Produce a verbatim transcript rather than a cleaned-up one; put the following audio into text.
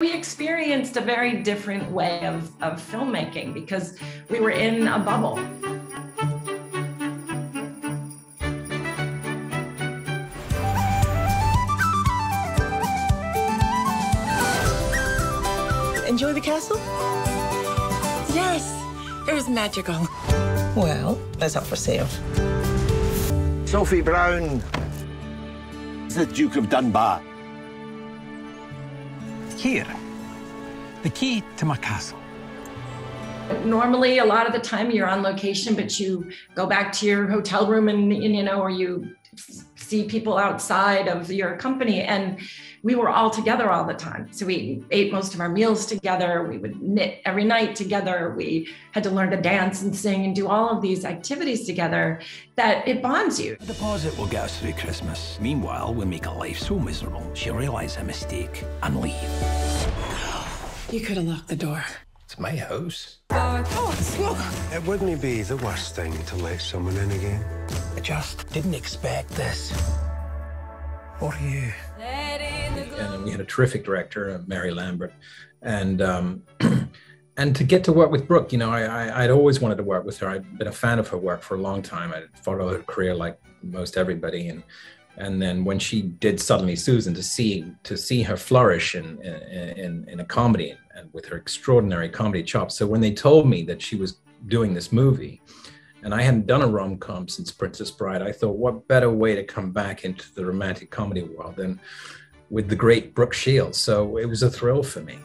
We experienced a very different way of, of filmmaking because we were in a bubble. Enjoy the castle? Yes, it was magical. Well, that's up for sale. Sophie Brown, the Duke of Dunbar. Here, the key to my castle. Normally, a lot of the time you're on location, but you go back to your hotel room and, and you know, or you see people outside of your company. And we were all together all the time. So we ate most of our meals together. We would knit every night together. We had to learn to dance and sing and do all of these activities together that it bonds you. The deposit will get us through Christmas. Meanwhile, we make her life so miserable, she'll realize a mistake and leave. You could have locked the door. It's my house. Uh, oh, smoke! It wouldn't be the worst thing to let someone in again. I just didn't expect this. Or you. And we had a terrific director, Mary Lambert, and um, and to get to work with Brooke, you know, I, I, I'd always wanted to work with her. I'd been a fan of her work for a long time. I'd followed her career like most everybody, and and then when she did Suddenly Susan, to see to see her flourish in in, in a comedy and with her extraordinary comedy chops. So when they told me that she was doing this movie, and I hadn't done a rom-com since Princess Bride, I thought, what better way to come back into the romantic comedy world than with the great Brooke Shields. So it was a thrill for me.